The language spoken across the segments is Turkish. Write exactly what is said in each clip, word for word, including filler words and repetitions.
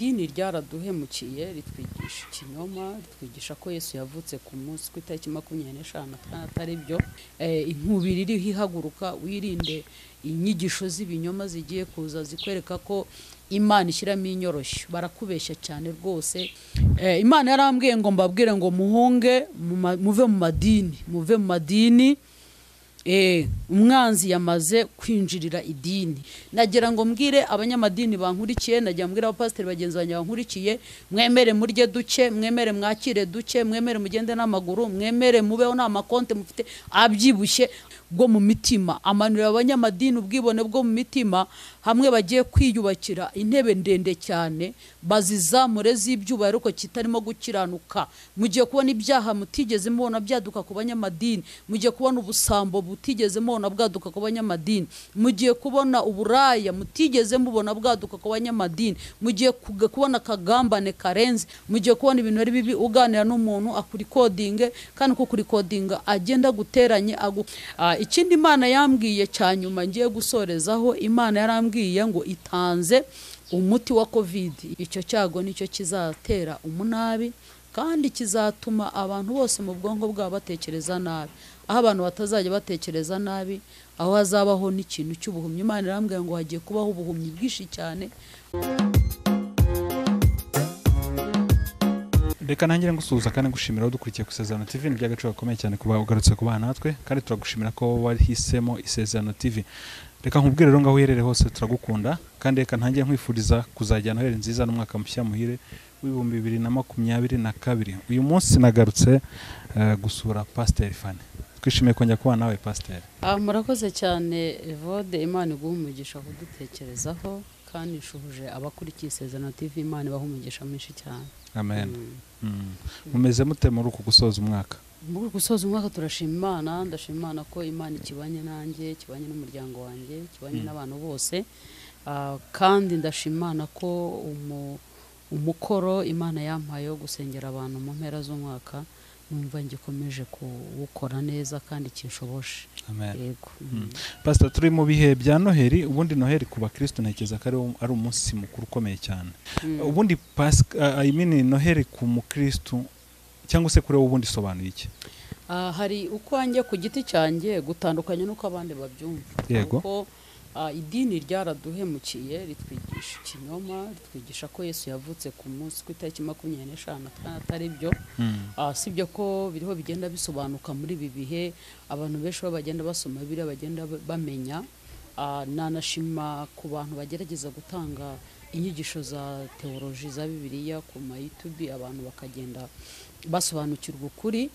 idini ryaraduhemukiye ritwigisha ikinyoma, ritwigisha ko Yesu yavutse ku munsi ku itariki makumyabiri n'eshanu atari byo. Inkubiri iri ihaguruka, wirinde inyigisho z'ibinyoma zigiye kuza zikwereka ko Imana ishyiramo inyoroshyo. Barakubeshya cyane rwose. Imana yarambwiye ngo mbabwire ngo muhunge, muve mu madini, muve mu madini. Eh umwanzi yamaze kwinjirira idini. Nagira ngo mbwire abanyamadini bankurikiye, nagira mbwira abapasiteri bagenzi banjye bankurikiye, mwemere murye duke, mwemere mwakire duke, mwemere mugende n'amaguru, mwemere mubeho na makonte mufite abyibushye bwo mu mitima. Amanura abanyamadini ubwibone bwo mu mitima, hamwe bagiye kwiyubakira intebe ndende cyane bazizamure z'ibyuba ariko kitarimo gukiranuka. Mugiye kubona ibyaha mutigeze mubona byaduka ku banyamadini, mugiye kubona ubusambo mutigeze mubona bwaduka ku banyamadini, mugiye kubona uburaya mutigeze mubona bwaduka ku banyamadini, mugiye kubona kagambane karenze, mugiye kubona ibintu ari bibi. Uganira n'umuntu akurikodinge, kandi ko kurikodinga agenda guteranye agu. Uh, ikindi Imana yambwiye cyanyuma ngiye gusorezaho, Imana yarambwiye ngo itanze umuti wa COVID. Icyo cyago nicyo kizatera umunabi, kandi kizatuma abantu bose mu bwonko bwabo batekereza nabi. Aho abantu batazajya batekereza nabi, aho hazabaho n'ikintu cy'ubuhumyi. Imana yarambwiye ngo hagiye kubaho ubuhumyi bwinshi cyane. Reka ntangira gusuhuza kandi gushimira udukurikiye ku Isezerano T V. Ni by'agaciro gakomeye cyane kuba ugarutse ku bana natwe, kandi turagushimira ko wahisemo Isezerano T V. Reka nkubwire rero ngaho uherere hose turagukunda, kandi reka ntangira nkwifuriza kuzajyana noheli nziza n'umwaka mushya muhire w'ibihumbi bibiri na makumyabiri na kabiri. Uyu munsi nagarutse uh, gusura Pastor Fanny. Twishimiye kongera kuba nawe Pastor. Ah murakoze cyane Evode. Imana iguha umugisha kudutekerezaho, kandi nshubuje abakurikiye Isezerano T V. Imana ibaha umugisha mwinshi cyane. Amen. Mumeze mute muri uku gusoza umwaka? Muri uku gusoza umwaka turashima Imana. Ndashima Imana ko Imana ikibanye nanjye, ikibanye n'umuryango wanjye, ikibanye n'abantu bose. Kandi ndashima Imana ko umukoro Imana yampaye wo gusengera abantu mu mpera z'umwaka numva ngikomeje kuwukora neza kandi kinshoboshe. Amen. Yego. Pastor, turi mu bihe bya Noheli, ubundi Noheli kuba Kristo ntekeza kare ari umunsi mukuru ukomeye cyane. Ubundi Pasika, I mean Noheli ku mu Kristo cyangwa se kure ubundi sobanuye iki? Ah hari uko anjye ku giti cyanjye gutandukanye nuko abandi babyumva. Yego. Uh, idini ryaraduhemukiye ritwigisha ikinyoma, ritwigisha ko Yesu yavutse ku munsi ku itariki makumyabiri n'eshanu atari byo. Mm. Uh, sibyo ko biriho bigenda bisobanuka muri bibihe, abantu benshi bagenda basoma biri bagenda bamenya. Uh, nanashima ku bantu bagerageza gutanga inyigisho za teoloji za Bibiliya ku ma YouTube, abantu bakagenda basobanukirwa ukuri.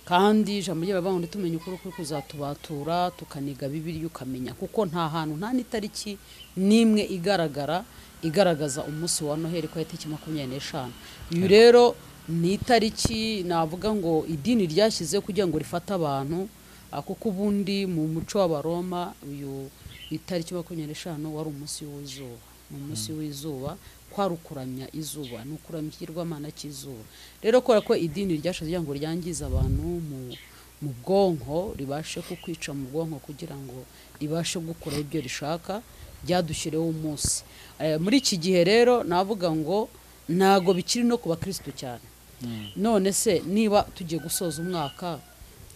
Kandi ijambo ry'abandi tumenye ukuri kuri kuzatubatura, tukaniga Bibiliya ukamenya, kuko nta hantu nta nitariki nimwe igaragara igaragaza umunsi wa Noheli ko yatariki makumyabiri n'eshanu. Iyo rero ni itariki navuga ngo idini ryashyize kugira ngo rifate abantu, kuko ubundi mu muco w'Abaroma uyu itariki makumyabiri n'eshanu wari umunsi w'izuba. Mu munsi w'izuba kwarukuramya izuba, nukuramyirwa Mana cy'izuba. Rero kora ko idini ryashaje ngo ryangiza abantu mu mu bwonko, ribashe kukwica mu bwonko kugira ngo ribashe gukora ibyo rishaka, byadushyireho umunsi. Muri iki gihe rero navuga ngo nago bikiri no kuba Kristo cyane. None se niba tugiye gusoza umwaka,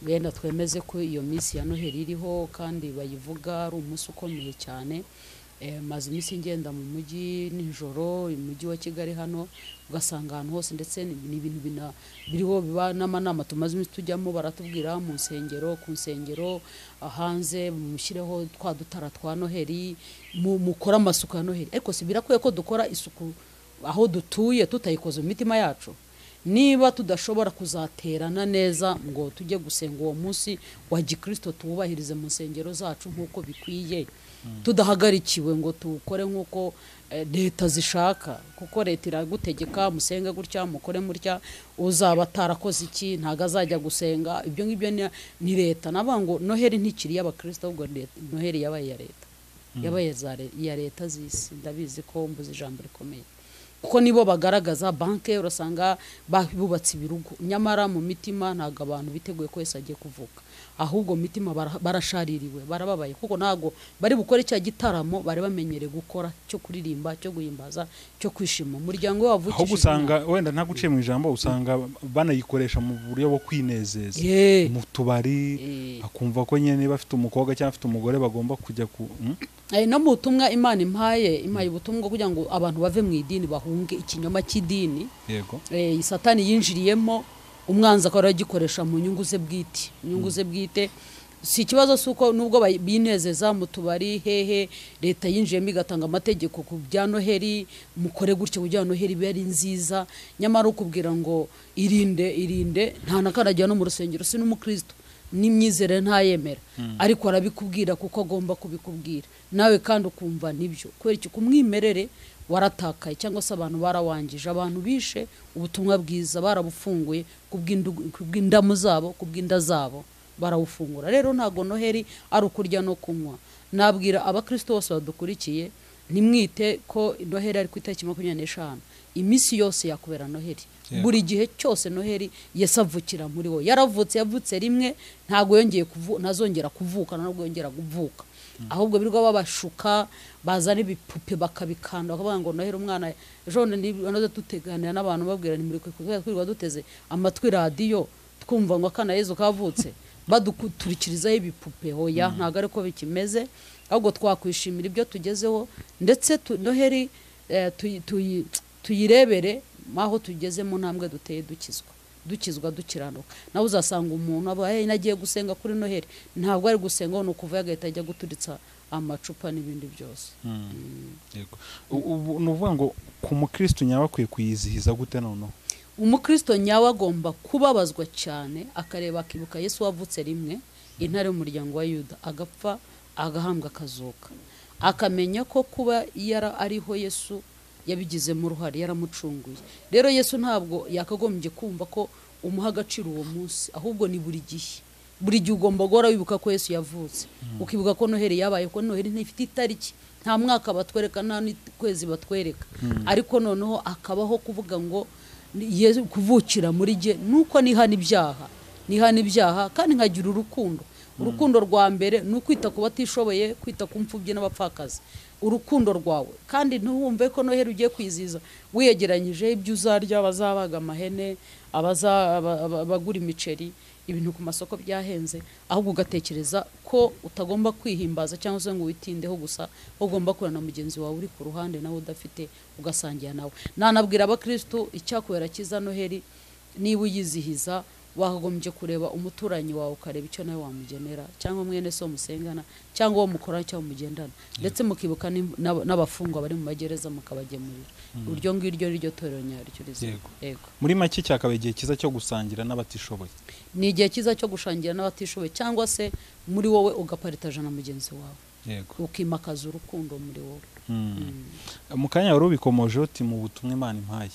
benda twemeze ko iyo minsi ya Noheli iriho kandi bayivuga ari umunsi ukomeye cyane. Maze iminsi ngenda mu mujyi nijoro, umujyi wa Kigali hano ugasanga ahantu hose, ndetse ni ibintu bina biriho biba n'amanama tumaze iminsi tujyamo, baratubwira mu nsengero ku nsengero hanze mushyireho twa dutara twa Noheli, mukora amasuku ya Noheli. Ariko si birakwiye ko dukora isuku aho dutuye tutayikoze mu mitima yacu? Niba tudashobora kuzaterana neza ngo tujye gusenga uwo munsi wa Gikristo, tuwubahirize mu nsengero zacu nk'uko bikwiye, tudahagarikiwe ngo tukore nk'uko leta zishaka. Kuko leta iragutegeka musenga gutya, mukore murya, uzaba tarakoze iki ntago azajya gusenga. Ibyo ngibyo ni leta. Navuga ngo Noheli ntikiri y'abakristo, ubwo Noheli yabaye ya leta, yabaye ya leta z'isi. Ndabizi ko mbuze ijambo rikomeye, kuko nibo bagaragaza banke, urasanga babubatse ibirugo, nyamara mu mitima ntago abantu biteguye ko Yesu agiye kuvuka. ahubwo mitima barashaririwe barababaye kuko nago bari bukore cya gitaramo bari bamenyere gukora cyo kuririmba cyo guhimbaza cyo kwishima umuryango wavukije ahubwo usanga wenda nta guciye mu ijambo usanga banayikoresha mu buryo bwo kwinezeza mu tubari akumva ko nyene bafite umukobwa cyangwa afite umugore bagomba kujya ku eh no mutumwa Imana impaye impaye ubutumwa kugira ngo abantu bave mu idini bahunge ikinyoma cy'idini yego eh Satani yinjiriyemo umwanzi akora gikoresha mu nyungu ze bwite nyungu ze bwite si ikibazo suko nubwo binezeza mutubari hehe leta yinjiye migatanga amategeko ku bya Noheli mukore gutyo kugira Noheli bari nziza nyamara ukubwira ngo irinde irinde nta nakarajya no mu rusengero si n'umukristo nimyizere ntayemera mm. ariko arabikubwira kuko agomba kubikubwira nawe kandi ukumva nibyo kweriki kumwimerere waratakaye cyangwa se abantu barawangije abantu bishe ubutumwa bwiza barabufunguye kubw'indamu zabo kubw'inda zabo barawufungura rero ntago Noheli ari kurya no kunywa nabwira abakristo bose badukurikiye nimwite ko Noheli ari kwitakima makumyabiri n'eshanu iminsi yose yakubera Noheli buri gihe cyose Noheli yasavukira muri wo yaravutse yavutse rimwe ntago yongeye kuvuka ntazongera kuvuka ntabwo yongera kuvuka ahubwo birwa babashuka bazana ibipupe bakabikanda bakavuga ngo Noheli umwana jone nibyo duteganira n'abantu babwira ni muri kwirirwa duteze amatwi radio twumva ngo akana Yesu kavutse badukuturikirizaho ibipupe hoya ntago ariko bikimeze ahubwo twakwishimira ibyo tugezeho ndetse Noheli tuyirebere maho tugeze mu ntambwe duteye dukizwa dukizwa dukiranuka nawe uzasanga umuntu abaye nagiye gusenga kuri Noheli ntabwo ari gusenga no kuva yagahita ajya guturitsa amacupa n'ibindi byose yego nuvuga ngo ku mukristo nyawe akwiye kuyizihiza gute none umukristo nyawe agomba kubabazwa cyane akareba akibuka Yesu wavutse rimwe intare umuryango wa Yuda agapfa agahambwa akazuka akamenya ko kuba yara ariho Yesu yabigize mu ruhare yaramucunguye rero Yesu ntabwo yakagombye kumva ko umuha gaciro uwo munsi ahubwo ni buri gihe buri gihe ugomba gora wibuka ko Yesu yavutse ukibuka ko Noheli yabaye ko Noheli ntifite itariki nta mwaka batwereka nta kwezi batwereka ariko noneho akabaho kuvuga ngo Yesu kuvukira muri je nuko nihana ibyaha nihana ibyaha kandi nkagira urukundo urukundo rwa mbere nukwita kubatishoboye kwita kumfubye n'abapfakazi urukundo rwawe kandi ntuwumve ko Noheli ugiye kwiziza wiyegeranyije ibyo uzarya abazabaga amahene abagura imiceri ibintu ku masoko byahenze ahubwo ugatekereza ko utagomba kwihimbaza cyangwa se ngo witindeho gusa ugomba kurana mugenzi wawe uri ku ruhande nawe udafite ugasangira nawe nanabwira abakristo icyakubera kiza Noheli niba uyizihiza wagombye kureba umuturanyi wawe ukareba icyo nawe wamugenera cyangwa mwene so musengana cyangwa wo mukora cyo mugendana ndetse mukibuka n'abafungwa bari mu magereza mukabagemurira uryo ngiryo ryo torero nyaryo yego yego muri make cyakabaye igihe kiza cyo gusangira n'abatishoboye ni igihe kiza cyo gushangira n'abatishoboye cyangwa se muri wowe ugaparitaje na mugenzi wawe yego ukimakaza urukundo muri wowe mukanya wari ubikomoje uti mu butumwa Imana impaye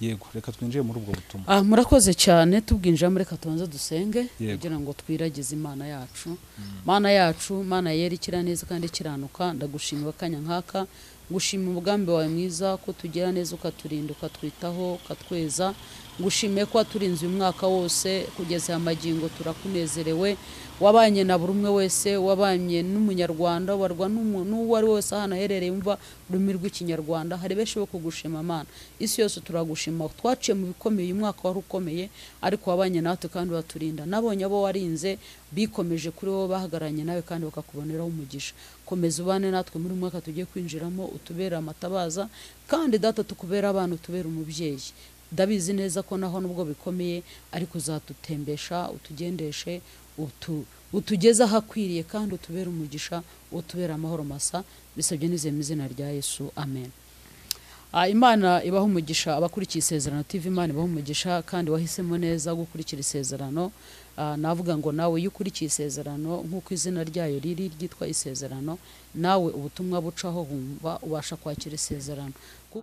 yego reka twinjiye muri ubwo butumwa ah murakoze cyane tubwinjira muri katonze dusenge kugira ngo twiragize Imana yacu Imana yacu Imana yerekira neza kandi kiranuka ndagushimira kanya nkaka ngushima umugambi wawe mwiza ko tugera neza ukaturinduka twitaho katweza ngushime ko turinze umwaka wose kugeza amagingo turakunezerewe wabanye na burumwe wese wabanye n'umunyarwanda warwa n'umuntu wari wese hano herereye umva rumirwa ikinyarwanda hari benshi bo kugushima Mana isi yose turagushima twaciye mu bikomeye umwaka wari ukomeye ariko wabanye natwe kandi baturinda nabonye abo warinze bikomeje kuri bo bahagaranye nawe kandi bakakuboneraho umugisha komeza ubane natwe muri umwaka tugiye kwinjiramo utubera amatabaza kandi data tukubera abantu tubera umubyeyi ndabizi neza ko naho nubwo bikomeye ariko uzatutembesha utugendeshe utu utugeza hakwiriye kandi utubera umugisha utubera amahoro masa bisabye n'izeme izina rya Yesu amen a Imana ibaho umugisha abakurikiye Isezerano T V Imana ibaho umugisha kandi wahisemo neza gukurikira Isezerano navuga ngo nawe yukurikiye Isezerano nk'uko izina ryayo riri ryitwa Isezerano nawe ubutumwa bucaho humva ubasha kwakira Isezerano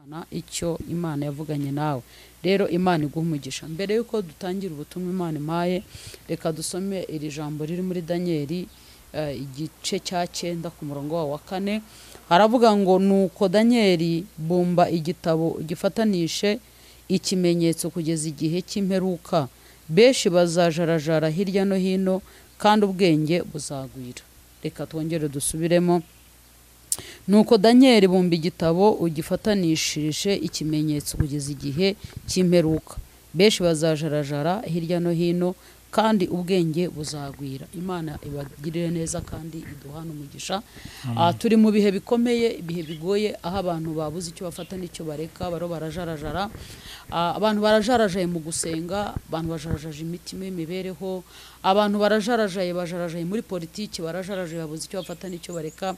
na icyo Imana yavuganye nawe rero Imana iguhumugisha mbere yuko dutangira ubutumwa Imana impaye reka dusome iri jambo riri muri Danyeli igice cya cyenda ku murongo wa kane haravuga ngo nuko Danyeli bomba igitabo gifatanishe ikimenyetso kugeza igihe cy'imperuka beshi bazajarajara hirya no hino kandi ubwenge buzagwira. Reka twongere dusubiremo. Nuko Danyeli bumba igitabo ugifatanishije ikimenyetso kugeza igihe cy'imperuka. Benshi bazajarajara hirya no hino kandi ubwenge buzagwira. Imana ibagirire neza kandi iduhana umugisha. Ah, turi mu bihe bikomeye, ibihe bigoye, aho abantu babuze icyo bafata n'icyo bareka, baro barajarajara. Abantu barajarajye mu gusenga, abantu bajarajaje imitima y'imibereho, abantu barajarajye bajarajaye muri politiki, barajarajye babuze icyo bafata n'icyo bareka,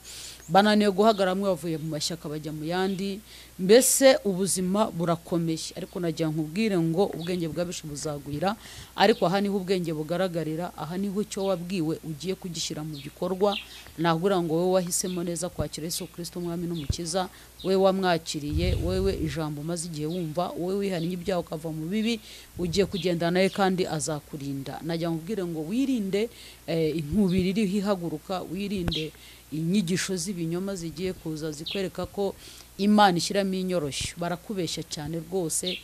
bananiwe guhagarara mwe bavuye mu mashyaka bajya mu yandi. Mbese ubuzima burakomeye, ariko najya nkubwire ngo ubwenge bw'abishe buzagwira, ariko aha niho ubwenge bugaragarira, aha niho cyo wabwiwe ugiye kugishyira mu gikorwa. Nagura ngo wowe wahisemo neza kwakira Yesu Kristo umwami n'umukiza, wewe wamwakiriye, wewe ijambo maze igihe wumva, wowe wihanye ibyaha ukava mu bibi, ugiye kugendana nawe kandi azakurinda. Najya nkubwire ngo wirinde inkubiri iri hihaguruka, wirinde inyigisho z'ibinyoma zigiye kuza zikwereka ko Imana ishyiramo inyoroshyo. Barakubeshya cyane rwose.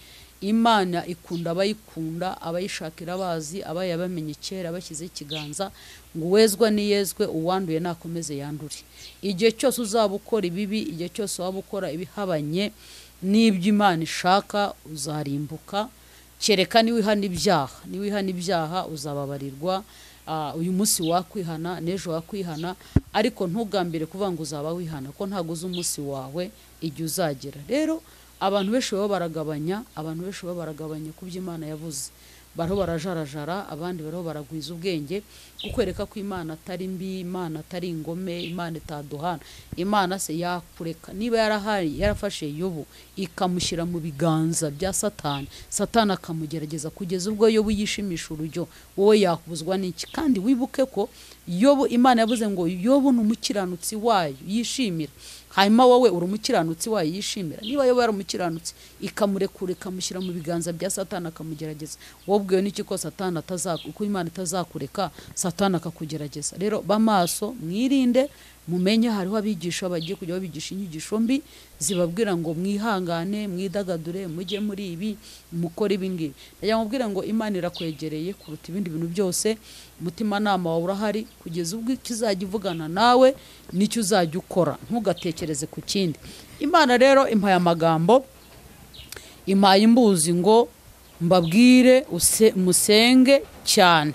Imana ikunda abayikunda, abayishakira abazi, abayabamenye kera abashyize ikiganza, ngo wezwa ni yezwe, uwanduye nakomeze yandure. Igihe cyose uzabukora ibibi, igihe cyose wabukora ibihabanye n'ibyo Imana ishaka, uzarimbuka. Kereka ni wihana ibyaha, ni wihana ibyaha uzababarirwa. Uh, uyu munsi wakwihana, nejo wakwihana, ariko ntugambire kuvuga ngo uzaba wihana, ko ntago uzi umunsi wawe igihe uzagera. Rero abantu benshi bo baragabanya, abantu benshi bo baragabanya kubyo Imana yavuze. Baro barajarajara, abandi baro baragwiza ubwenge, kukwereka ko Imana atari mbi, Imana atari ingome, Imana itaduhana, Imana se yakureka. Niba yarahari yarafashe Yobu ikamushyira mu biganza bya Satani, Satani akamugerageza kugeza ubwo Yobu yishimisha urujyo, wowe yakubuzwa n'iki? Kandi wibuke ko Yobu Imana yavuze ngo Yobu n'umukiranutsi wayo yishimira, hanyuma wowe uri umukiranutsi wayishimira. Niba yoba ari umukiranutsi ikamurekura ikamushyira mu biganza bya Satani akamugerageza, wobwiwe n'iki ko Satani atazakuko Imana itazakureka, Satani akakugerageza? Rero bamaso, mwirinde, mumenye. Hariho abigisha bagiye kujya babigisha inyigisho mbi zibabwira ngo mwihangane, mwidagadure, mujye muri ibi, mukora ibi ngibi. Najya mubwira ngo Imana irakwegereye kuruta ibindi bintu byose. Mutima nama wawe urahari, kugeza ubwo kizajya ivugana nawe n'icyo uzajya ukora, ntugatekereze ku kindi. Imana rero impaye amagambo, impaye imbuzi ngo mbabwire use musenge cyane.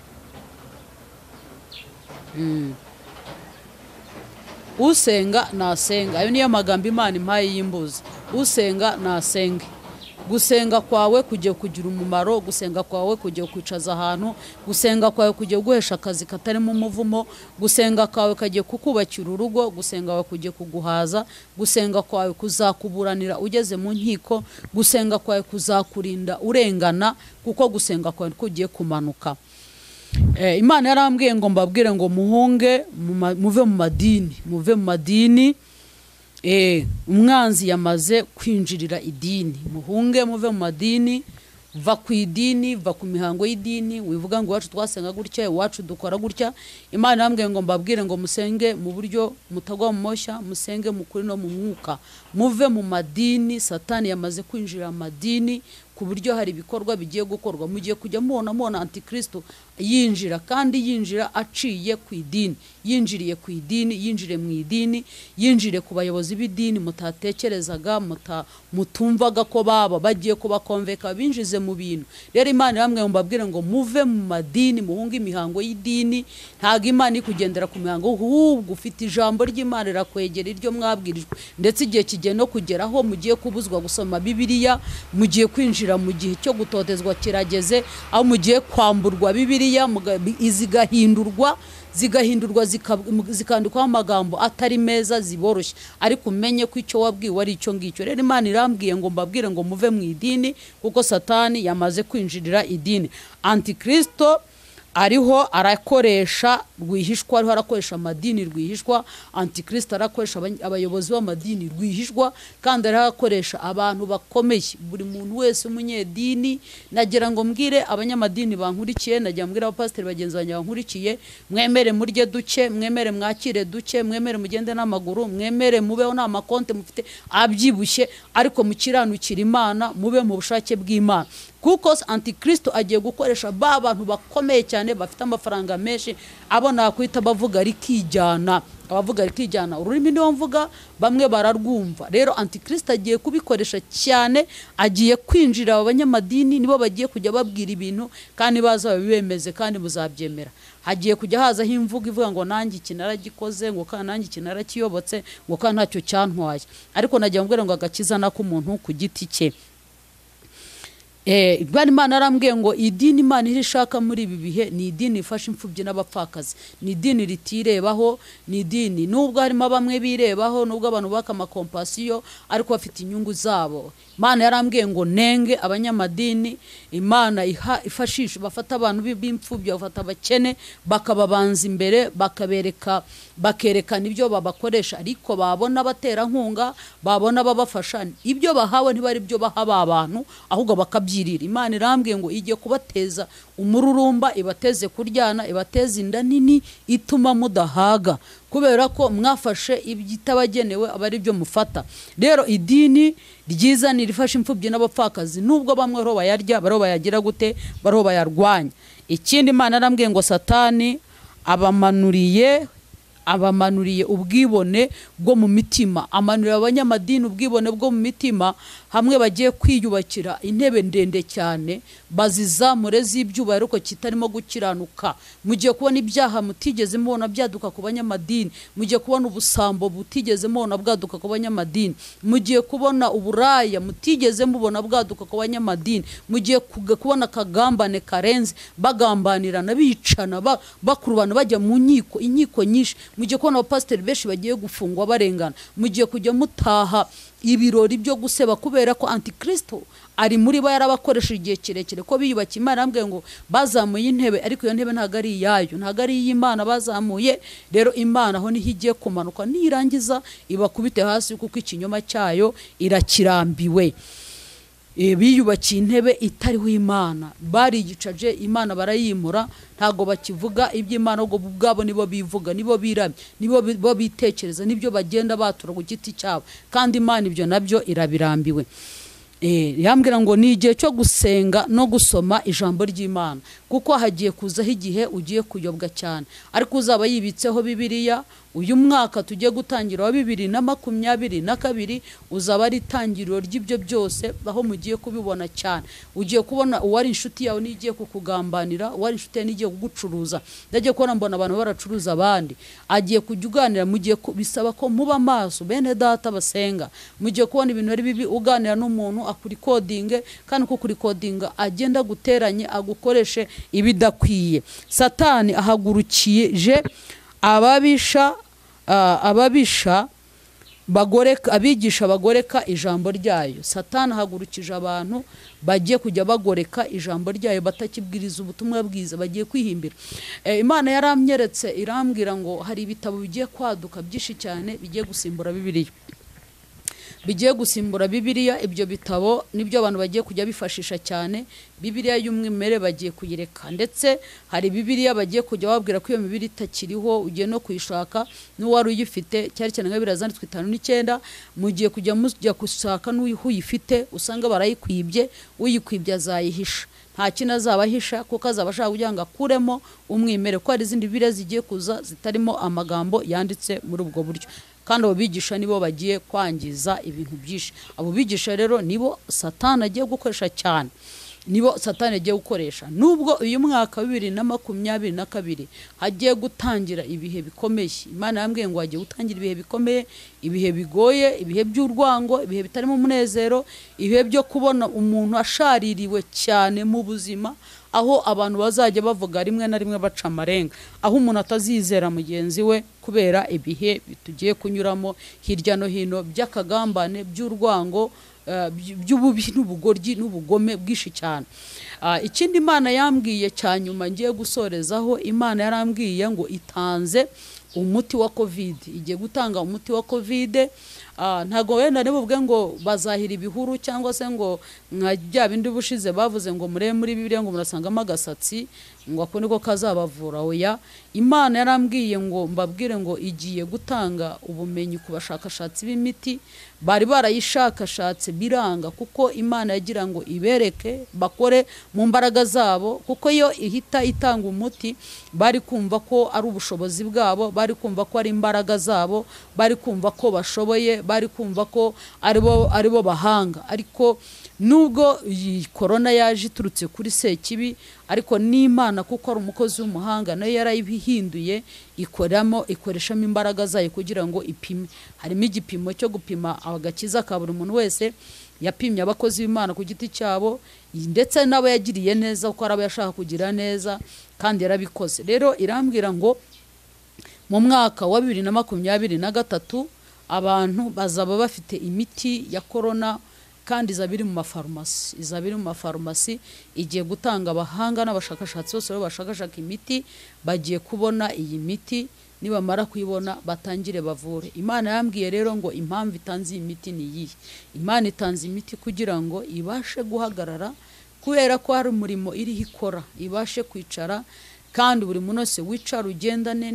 Mm. Usenga nasenga, ayo niyo amagambo Imana impaye y'imbuzi. Usenga nasenge. Gusenga kwawe kujye kugira umumaro, gusenga kwawe kujye kwicaza ahantu, gusenga kwawe kujye guhesha akazi katarimo umuvumo, gusenga kwawe kajye kukubakira urugo, gusenga kwawe kujye kuguhaza, gusenga kwawe kuzakuburanira ugeze mu nkiko, gusenga kwawe kuzakurinda urengana, kuko gusenga kwawe kujye kumanuka. Eh, Imana yarambwiye ngo mbabwire ngo muhunge, muve mu madini, muve mu madini. Eh, umwanzi yamaze kwinjirira idini. Muhunge muve mu madini, va ku idini, va ku mihango y'idini. Wivuga ngo wacu twasenga gutya, wacu dukora gutya. Imana yambwiye ngo mbabwire ngo musenge mu buryo mutagwa mu moshya, musenge mu kuri no mu mwuka, muve mu madini. Satani yamaze kwinjira madini, ku buryo hari ibikorwa bigiye gukorwa mugiye kujya mubona mubona Antikrisitu yinjira, kandi yinjira aciye ku idini, yinjiriye ku idini, yinjire mu idini, yinjire ku bayobozi b'idini mutatekerezaga, muta mutumvaga ko baba bagiye kuba konveka, binjize mu bintu. Rero Imana yamwe mbabwire ngo muve mu madini, muhunga imihango y'idini. Ntago Imana ikugendera ku mihango, ahubwo ufite ijambo ry'Imana rirakwegera, iryo mwabwirijwe. Ndetse igihe kigiye no kugeraho mugiye kubuzwa gusoma Bibiliya, mugiye kwinjira mu gihe cyo gutotezwa kirageze, aho mugiye kwamburwa Bibiliya, izigahindurwa zigahindurwa zikandikwaho amagambo atari meza, ziboroshye, ariko umenye ko icyo wabwiwe ari icyo ngicyo. Rero Imana irambwiye ngo mbabwire ngo muve mu idini, kuko Satani yamaze kwinjirira idini. Antikristo ariho arakoresha rwihishwa, ariho arakoresha amadini rwihishwa. Antikristo arakoresha abayobozi b'amadini rwihishwa, kandi arakoresha abantu bakomeye. Buri muntu wese umunyedini, nagira ngo mbwire abanyamadini bankurikiye, nagira mbwira abapasiteri bagenzi banjye bankurikiye, mwemere murye duke, mwemere mwakire duke, mwemere mugende n'amaguru, mwemere mubeho n'amakonte mufite abyibushye, ariko mukiranukira Imana, mube mu bushake bw'Imana. kuko Antikristo agiye gukoresha ba bantu bakomeye cyane bafite amafaranga menshi abo nakwita bavuga rikijyana abavuga rikijyana ururimi niwo mvuga bamwe bararwumva. Rero Antikristo agiye kubikoresha cyane, agiye kwinjira abanyamadini nibo bagiye kujya babwira ibintu kandi bazabibemeze kandi muzabyemera. Hagiye kujya haza himvuga ivuga ngo nanjye ikinaragikoze ngo kana nanjye ikinaraciyobotse ngo kana ntacyo cyantwaye, ariko nagiye mbwira ngo agakiza nako umuntu ku giti cye. Eh bwa Imana arambwiye ngo idini Imana irishaka muri ibi bihe ni idini ifasha imfubyi n'abapfakazi, ni idini ritirebaho, ni idini nubwo harimo bamwe birebaho nubwo abantu baka makompasiyo ariko bafite inyungu zabo. Imana yarambwiye ngo nenge abanyamadini, Imana iha ifashisha bafata abantu b'imfubyi bafata abakene bakababanza imbere bakabereka bakerekana ibyo babakoresha ariko babona batera nkunga babona babafasha ibyo bahawe ntibari byo bahaba abantu ahubwo bakabyi. Imana irambwiye ngo igiye kubateza umururumba, ibateze kuryana, ibateze inda nini ituma mudahaga kubera ko mwafashe ibyitabagenewe abari byo mufata. Rero idini ryiza ni rifasha imfubyi n'abapfakazi nubwo bamwe ro bayarya baro bayagira gute baro bayarwanya. Ikindi Imana arambwiye ngo Satani abamanuriye abamanuriye ubwibone bwo mu mitima, amanurira abanyamadini ubwibone bwo mu mitima, hamwe bagiye kwiyubakira intebe ndende cyane bazizamure z'ibyuba ariko kitarimo gukiranuka. Mugiye kubona ibyaha mutigeze mubona byaduka ku banyamadini, mugiye kubona ubusambo butigeze mubona bwaduka ku banyamadini, mugiye kubona uburaya mutigeze mubona bwaduka ku banyamadini, mugiye kubona kagambane karenze bagambanirana bicana bakurubana bajya mu nyiko inyiko nyinshi, mugiye kubona abapasiteri benshi bagiye gufungwa barengana, mugiye kujya mutaha ibirori byo guseba kubera ko Antikristo ari muri ba yarabakoresha igihe kirekire ko biyubakiye. Imana arambwiye ngo bazamuye intebe ariko iyo ntebe ntago ari iyayo ntago ari y'Imana bazamuye. Rero Imana aho niho igiye kumanuka nirangiza ibakubite hasi kuko ikinyoma cyayo irakirambiwe. Biyubakiye intebe itariho Imana, bari igicaje Imana barayimura ntago bakivuga iby'Imana ngo bwabo nibo bivuga nibo birabye nibo bo bitekereza nibyo bagenda batura ku giti cyabo kandi Imana ibyo nabyo irabirambiwe. Eh yambwira ngo ni igihe cyo gusenga no gusoma ijambo ry'Imana kuko hagiye kuzaho igihe ugiye kuyobwa cyane ariko uzaba yibitseho Bibiliya. Uyu mwaka tugiye gutangira wa bibiri na makumyabiri na kabiri uzaba ari itangiriro ry'ibyo byose aho mugiye kubibona cyane. Ugiye kubona uwari inshuti yawe nigiye kukugambanira, uwari inshuti nigiye kugucuruza, ndagiye kubona mbona abantu baracuruza abandi, agiye kujyuganira mugiye kubisaba ko muba maso bene data basenga. Mugiye kubona ibintu ari bibi uganira n'umuntu akuri codinge kandi uko kuri codinga agenda guteranye agukoreshe ibidakwiye. Satani ahagurukije ababisha Uh, ababisha bagoreka abigisha bagoreka ijambo ryayo. Satani hagurukije abantu bagiye kujya bagoreka ijambo ryayo batakibwiriza ubutumwa bwiza bagiye kwihimbira. E, Imana yaramyeretse irambwira ngo hari ibitabo bigiye kwaduka byinshi cyane bigiye gusimbura Bibiliya bigiye gusimbura Bibiliya. Ibyo bitabo nibyo abantu bagiye kujya bifashisha cyane. Bibiliya y'umwimere bagiye kuyireka ndetse hari Bibiliya bagiye kujya babwira ko iyo Bibiliya itakiriho ugiye no kuyishaka n'uwari uyifite cyari cyane nka bibiri na mirongo itanu n'icyenda mugiye kujya mujya gushaka n'uyihuyifite usanga barayikwibye, uyikwibye azayihisha nta kintu azabahisha kuko azabashaka kugira ngo akuremo umwimere ko hari izindi Bibiliya zigiye kuza zitarimo amagambo yanditse muri ubwo buryo kandi abo bigisha nibo bagiye kwangiza ibintu byinshi. Abo bigisha rero nibo Satani agiye gukoresha cyane nibo Satani agiye gukoresha. Nubwo uyu mwaka bibiri na makumyabiri na kabiri hagiye gutangira ibihe bikomeye, Imana yambwiye ngo hagiye gutangira ibihe bikomeye, ibihe bigoye, ibihe by'urwango, ibihe bitarimo umunezero, ibihe byo kubona umuntu ashaririwe cyane mu buzima aho abantu bazajya bavuga rimwe na rimwe baca amarenga, aho umuntu atazizera mugenzi we kubera ibihe bitugiye kunyuramo hirya no hino by'akagambane by'urwango uh, by'ububi n'ubugoryi n'ubugome bwishi cyane. Uh, ikindi Imana yambwiye cyanyuma ngiye gusorezaho, Imana yarambwiye ngo itanze umuti wa Covid, igiye gutanga umuti wa Covid ntago wenda nibuvuge ngo bazahira ibihuru cyangwa se ngo nkajya bindi bushize bavuze ngo mure muri Bibiliya ngo murasanga amagasatsi ngo ako niko kazabavura. Oya, Imana yarambwiye ngo mbabwire ngo igiye gutanga ubumenyi ku bashakashatsi b'imiti bari barayishakashatse biranga, kuko Imana yagira ngo ibereke bakore mu mbaraga zabo, kuko yo ihita itanga umuti bari kumva ko ari ubushobozi bwabo, bari kumva ko ari imbaraga zabo, bari kumva ko bashoboye, bari kumva ko aribo aribo bahanga. Ariko nubwo korona yaje iturutse kuri Sekibi, ariko ni Imana kuko ari umukozi w'umuhanga nayo yarayihinduye ikoramo ikoreshamo imbaraga zayo kugira ngo ipime. Harimo igipimo cyo gupima agakiza ka buri umuntu wese, yapimye abakozi b'Imana ku giti cyabo ndetse nabo yagiriye neza uko araba yashaka kugira neza kandi yarabikoze. Rero irambwira ngo mu mwaka wa bibiri na makumyabiri na gatatu abantu bazaba bafite imiti ya corona kandi izabiri mu mafarumasi, izabiri mu mafarumasi igiye gutanga abahanga n'abashakashatsi bose bashakashaka imiti, bagiye kubona iyi miti nibamara kuyibona batangire bavure. Imana yambwiye rero ngo impamvu itanze imiti ni yihe. Imana itanze imiti kugira ngo ibashe guhagarara kubera ko hari umurimo iri ikora, ibashe kwicara kandi buri munose wicara ugendane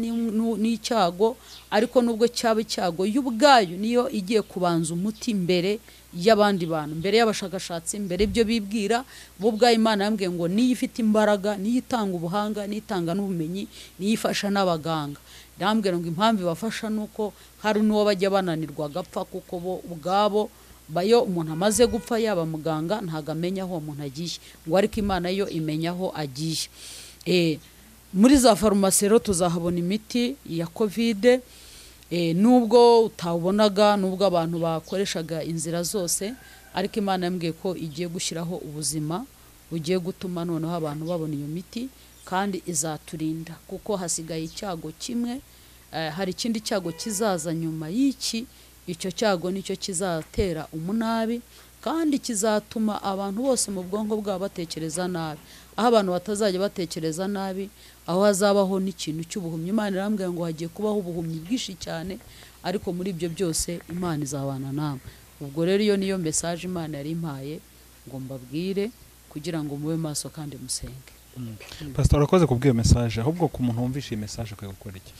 n'icyago. Ariko nubwo cyaba icyago y'ubwayo niyo igiye kubanza umuti mbere y'abandi bantu, mbere y'abashakashatsi, mbere ibyo bibwira bo bwa Imana yambwiye ngo niyifite imbaraga, niyitanga ubuhanga, niyitanga n'ubumenyi, niyifasha n'abaganga. Ndambwira ngo impamvu bafasha nuko hari n'uwo bajya bananirwa gapfa, kuko bo ubwabo bayo umuntu amaze gupfa yaba muganga ntagamenya aho umuntu agiye, ngo ariko Imana yo imenya aho agiye. Eh muri za farumasi rero tuzahabona imiti ya Covid. E, nubwo utabonaga, nubwo abantu bakoreshaga inzira zose, ariko Imana yambwiye ko igiye gushyiraho ubuzima bugiye gutuma noneho abantu babona iyo miti kandi izaturinda, kuko hasigaye icyago kimwe. E, hari ikindi cyago kizaza nyuma y'iki, icyo cyago nicyo kizatera umunabi kandi kizatuma abantu bose mu bwonko bwabo batekereza nabi. Aho abantu batazajya batekereza nabi, aho hazabaho n'ikintu cy'ubuhumyi. Imana irambwira ngo hagiye kubaho ubuhumyi bwishi cyane, ariko muri ibyo byose Imana izabana namwe. Ubwo rero iyo niyo message Imana yari impaye ngo mbabwire kugira ngo mube maso kandi musenge. Mm. Mm. Pastor, akoze kubwiye message, ahubwo ku muntu wumvishe message akwiye gukora iki?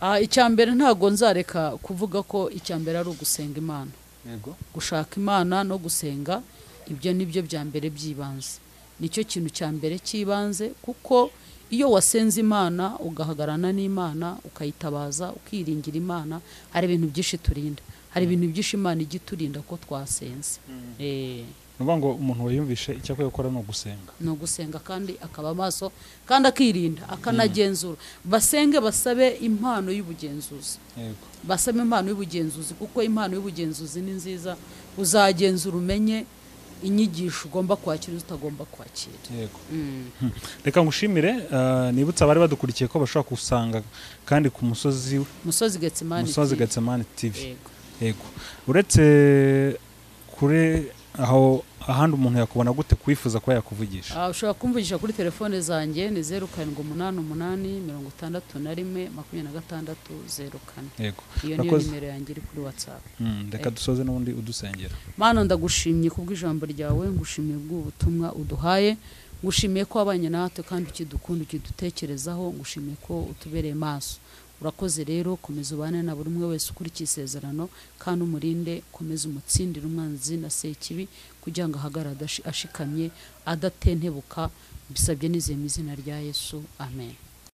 Ah, icyambere ntago nzareka kuvuga ko icyambere ari ugusenga Imana. Yego, gushaka Imana no gusenga, ibyo nibyo byambere byibanze. Nicyo kintu cyambere kibanze, kuko iyo wasenze Imana ugahagarana n'Imana ukayitabaza ukiringira Imana, hari ibintu byinshi turinda, hari ibintu byinshi Imana igiturinda ko twasenze. Mm. Eh nuba ngo umuntu wayumvishe icyo akora no gusenga, no gusenga kandi akaba maso kandi akirinda akanagenzura. Mm. Basenge basabe impano y'ubugenzuzi. Yego, basabe impano y'ubugenzuzi kuko impano y'ubugenzuzi ni nziza, uzagenzura umenye inyigisho ugomba kwakira utagomba kwakira. Yego. Mm. Reka ngushimire. Uh, nibutsa bari badukurikiye ko bashobora kusanga kandi ku musozi musozi Gatsemani, musozi Gatsemani T V. Yego. Yego. Uretse kure aho ahandi umuntu yakubona gute kwifuza ko yakuvugisha? Ah, ushobora kumvugisha kuri telefone zanjye ni zero karindwi umunani umunani mirongo itandatu na rimwe makumyabiri na gatandatu zeru kane. Yego, iyo ni nimero yanjye iri kuri WhatsApp. Mm, reka dusoze n'ubundi udusengera. Mana, ndagushimye kubw'ijambo ryawe, ngushimiye bw'ubutumwa uduhaye, ngushimiye ko abanye natwe kandi ukidukunda ukidutekerezaho, ngushimiye ko utubereye maso. Urakoze rero, komeza ubane na buri umwe wese ukuri cy'isezerano kandi umurinde, komeza umutsindira umwanzi na Sekibi kugira ngo ahagarara ashikamye adatentebuka, bisabye n'izemizina rya Yesu. Amen.